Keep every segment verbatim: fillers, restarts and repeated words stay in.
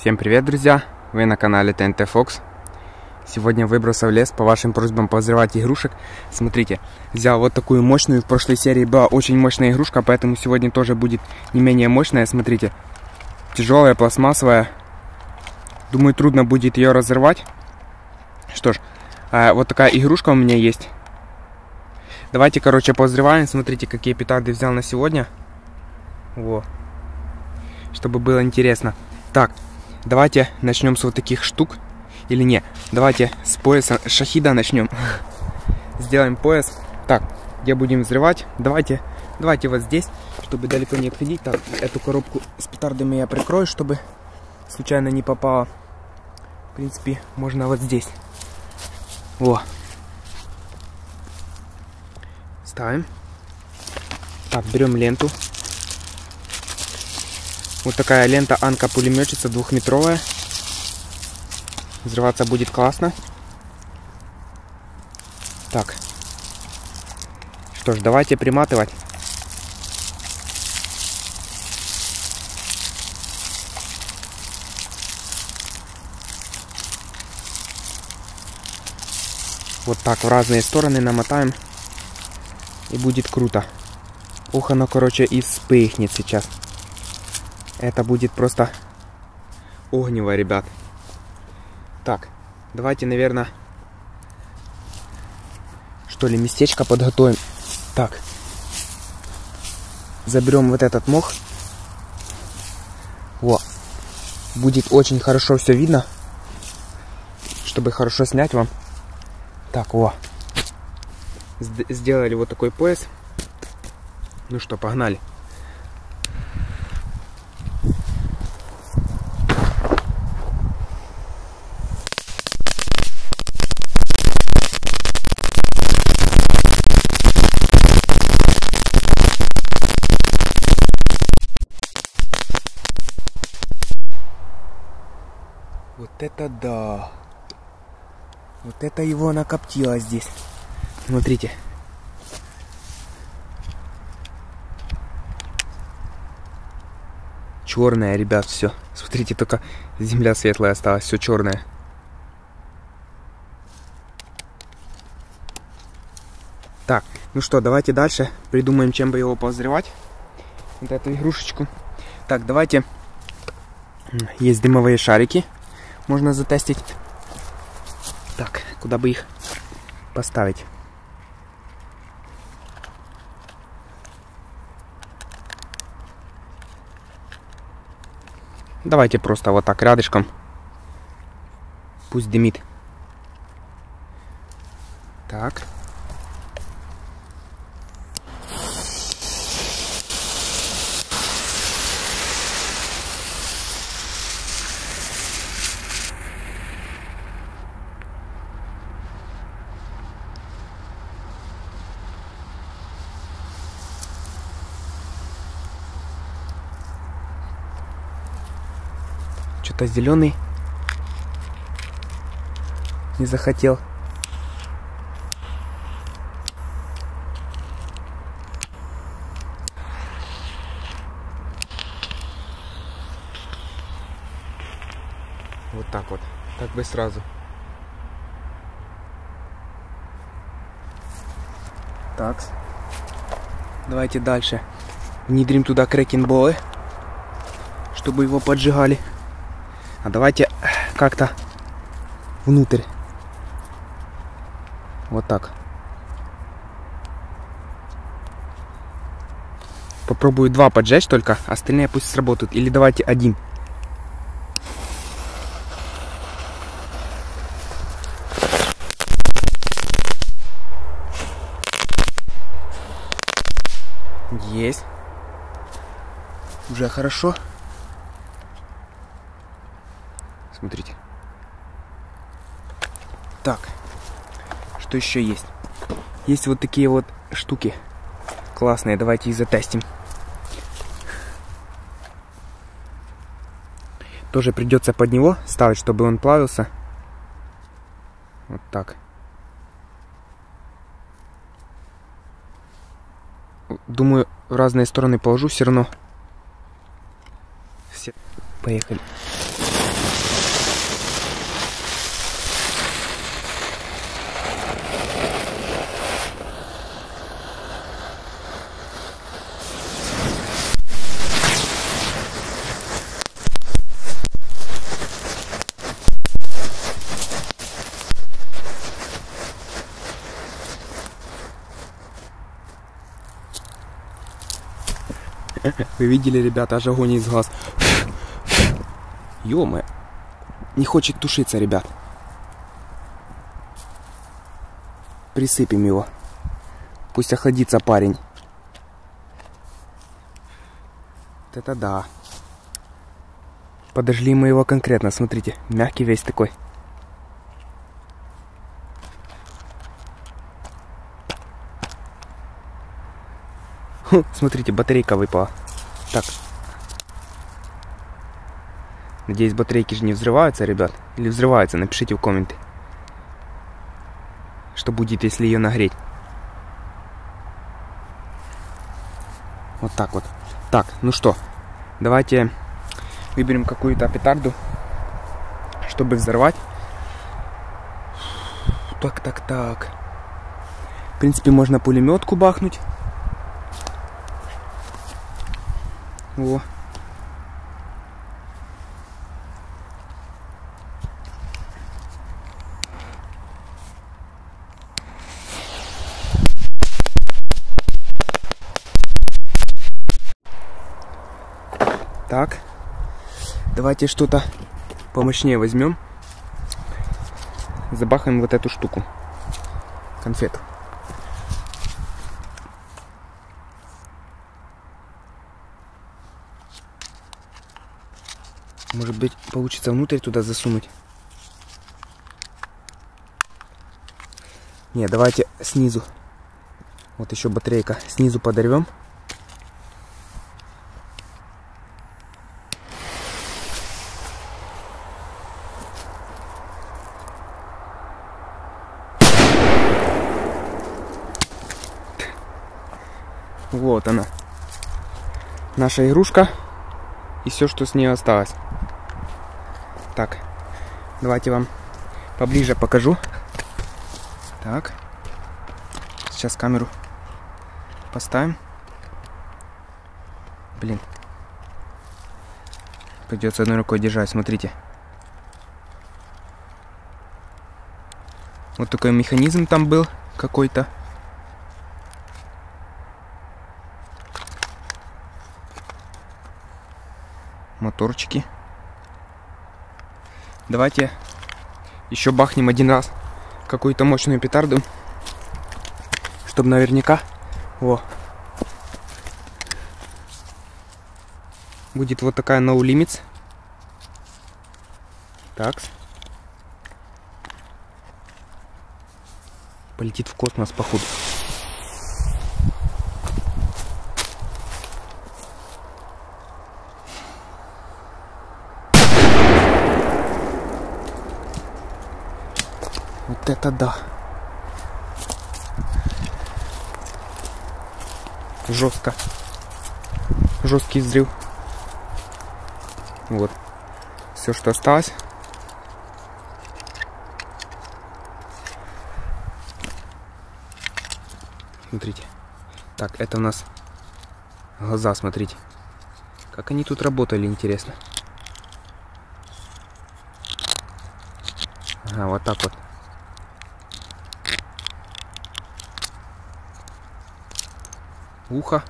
Всем привет, друзья! Вы на канале Т Н Т Фокс. Сегодня выбросил в лес по вашим просьбам позрывать игрушек. Смотрите, взял вот такую мощную. В прошлой серии была очень мощная игрушка, поэтому сегодня тоже будет не менее мощная. Смотрите, тяжелая, пластмассовая. Думаю, трудно будет ее разорвать. Что ж, вот такая игрушка у меня есть. Давайте, короче, позрываем. Смотрите, какие петарды взял на сегодня. Во. Чтобы было интересно. Так, давайте начнем с вот таких штук. Или не, давайте с пояса шахида начнем. Сделаем пояс. Так, где будем взрывать? Давайте, давайте вот здесь, чтобы далеко не отходить. Так, эту коробку с петардами я прикрою, чтобы случайно не попало. В принципе, можно вот здесь. Во. Ставим. Так, берем ленту. Вот такая лента Анка-пулеметчица, двухметровая. Взрываться будет классно. Так. Что ж, давайте приматывать. Вот так в разные стороны намотаем. И будет круто. Ох, оно, короче, и вспыхнет сейчас. Это будет просто огнево, ребят. Так, давайте, наверное, что ли, местечко подготовим. Так, заберем вот этот мох. Во, будет очень хорошо все видно, чтобы хорошо снять вам. Так, во, сделали вот такой пояс. Ну что, погнали. Вот это да! Вот это его накоптило здесь. Смотрите. Черное, ребят, все. Смотрите, только земля светлая осталась, все черное. Так, ну что, давайте дальше придумаем, чем бы его позревать. Вот эту игрушечку. Так, давайте. Есть дымовые шарики. Можно затестить. Так, куда бы их поставить? Давайте просто вот так рядышком. Пусть дымит. Так. Что-то зеленый не захотел. Вот так вот, так бы сразу. Так, давайте дальше внедрим туда крекенболы, чтобы его поджигали. А давайте как-то внутрь. Вот так. Попробую два поджечь только, остальные пусть сработают. Или давайте один. Есть. Уже хорошо. Смотрите. Так. Что еще есть? Есть вот такие вот штуки. Классные. Давайте их затестим. Тоже придется под него ставить, чтобы он плавился. Вот так. Думаю, в разные стороны положу все равно. Все. Поехали. Вы видели, ребята, аж огонь из глаз. Ё-моё. Не хочет тушиться, ребят. Присыпем его. Пусть охладится парень. Вот это да. Подожгли мы его конкретно, смотрите. Мягкий весь такой. Хм, смотрите, батарейка выпала. Так. Надеюсь, батарейки же не взрываются, ребят. Или взрываются, напишите в комменты. Что будет, если ее нагреть. Вот так вот. Так, ну что. Давайте выберем какую-то петарду, чтобы взорвать. Так, так, так. В принципе, можно пулеметку бахнуть. О. Так, давайте что-то помощнее возьмем. Забахаем вот эту штуку. Конфету. Может быть, получится внутрь туда засунуть. Не, давайте снизу. Вот еще батарейка. Снизу подорвем. Вот она, наша игрушка и все, что с нее осталось. Так, давайте вам поближе покажу. Так, сейчас камеру поставим. Блин, придется одной рукой держать, смотрите. Вот такой механизм там был какой-то. Моторчики. Давайте еще бахнем один раз какую-то мощную петарду, чтобы наверняка. Во. Будет вот такая No Limits. Так. Полетит в космос, походу. Вот это да. Жестко. Жесткий взрыв. Вот. Все, что осталось. Смотрите. Так, это у нас глаза, смотрите. Как они тут работали, интересно. Ага, вот так вот. Ухо.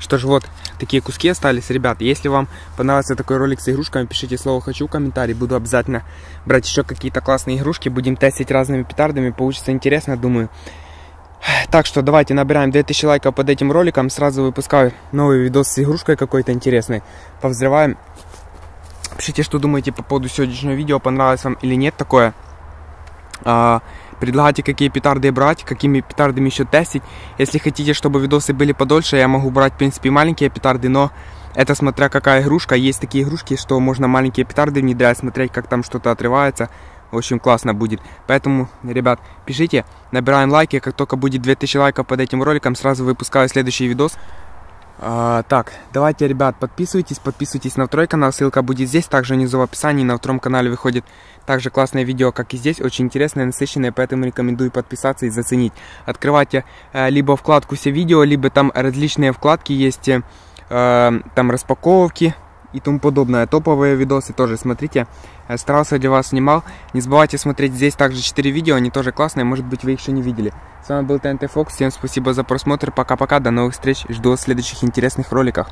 Что ж, вот такие куски остались, ребят. Если вам понравился такой ролик с игрушками, пишите слово «хочу» в комментарии. Буду обязательно брать еще какие-то классные игрушки. Будем тестить разными петардами. Получится интересно, думаю. Так что давайте набираем две тысячи лайков под этим роликом. Сразу выпускаю новый видос с игрушкой какой-то интересной. Повзрываем. Пишите, что думаете по поводу сегодняшнего видео. Понравилось вам или нет такое. Предлагайте, какие петарды брать, какими петардами еще тестить. Если хотите, чтобы видосы были подольше, я могу брать, в принципе, маленькие петарды, но это смотря какая игрушка. Есть такие игрушки, что можно маленькие петарды внедрять, смотреть, как там что-то отрывается. В общем, классно будет. Поэтому, ребят, пишите, набираем лайки. Как только будет две тысячи лайков под этим роликом, сразу выпускаю следующий видос. А, так, давайте, ребят, подписывайтесь, подписывайтесь на второй канал, ссылка будет здесь, также внизу в описании. На втором канале выходит также классное видео, как и здесь, очень интересное, насыщенное, поэтому рекомендую подписаться и заценить. Открывайте э, либо вкладку «Все видео», либо там различные вкладки есть, э, там распаковки и тому подобное, топовые видосы тоже смотрите. старался для вас, снимал. Не забывайте смотреть здесь также четыре видео, они тоже классные, может быть вы их еще не видели. С вами был ти эн ти Fox, всем спасибо за просмотр, пока-пока, до новых встреч, жду вас в следующих интересных роликах.